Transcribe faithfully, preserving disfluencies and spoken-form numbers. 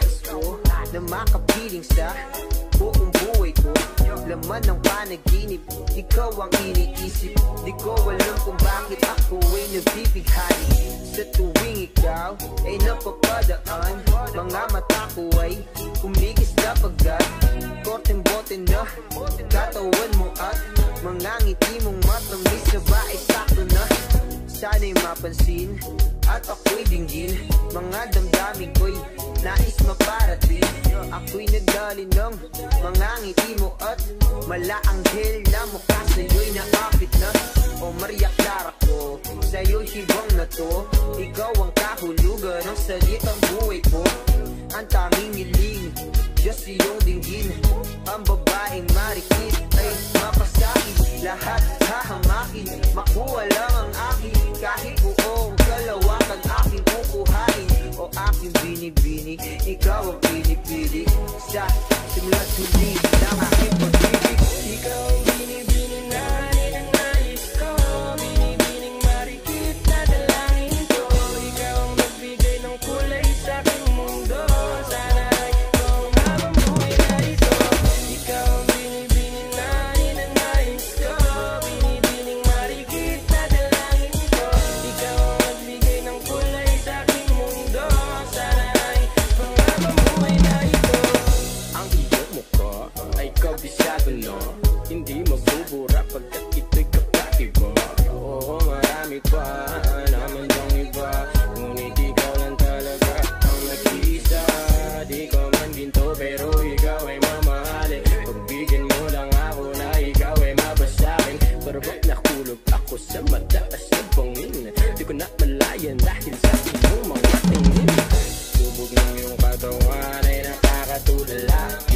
nais ko na makapiling sa buong buhay ko. Laman ng panaginip, ikaw ang iniisip. Di ko alam kung bakit ako ay nabibighani. Sa tuwing ikaw ay napapadaan, mga mata ko ay kumigis na pagkat korteng bote na katawan mo at mga ngiti mong matamis na ba ay sakto na. Sana'y mapansin at ako'y dinggin, mga damdamin ko'y nais maparating. Ako'y nagdali ng mga ngiti mo at malaanghel na mukha sa'yo'y naapit na. O Maria Clara ko, sa'yo'y hibang na to. Ikaw ang kahulugan ng salitang buhay ko. Ang tanging hiling, Diyos iyong dinggin. Ang babaeng marikit ay mapasakin, lahat hahamakin, makuha lang ang akin. Kahit buong kalawakan aking kukuhain o aking binibini, ikaw ang pinipili sa simula't huli na aking pag-ibig. Ikaw ang binibini na ninanais ko, binibining marikit na dalangin ko. Ikaw ang magbigay ng kulay sa aking mundo, sana ay ikaw ang habang buhay na ito. Ikaw ang binibini na ninanais ko, binibining marikit na dalangin ko. Ikaw ang magbigay ng kulay sa aking mundo, sana ay ikaw ang habang buhay na ito. Ang iyong mukha ay kabisado na, hindi mabubura pagkat ito'y kapatiba. Oo, marami pa naman bang iba, ngunit ikaw lang talaga ang nag-iisa. Di ko man ginto pero ikaw ay mamahalin. Pagbigyan mo lang ako na ikaw ay mabasahin. Parabang nakulog ako sa mata at sa bangin, di ko na malayan dahil sa iyong mga tingin. Tubog ng iyong katawan ay nakakatulala.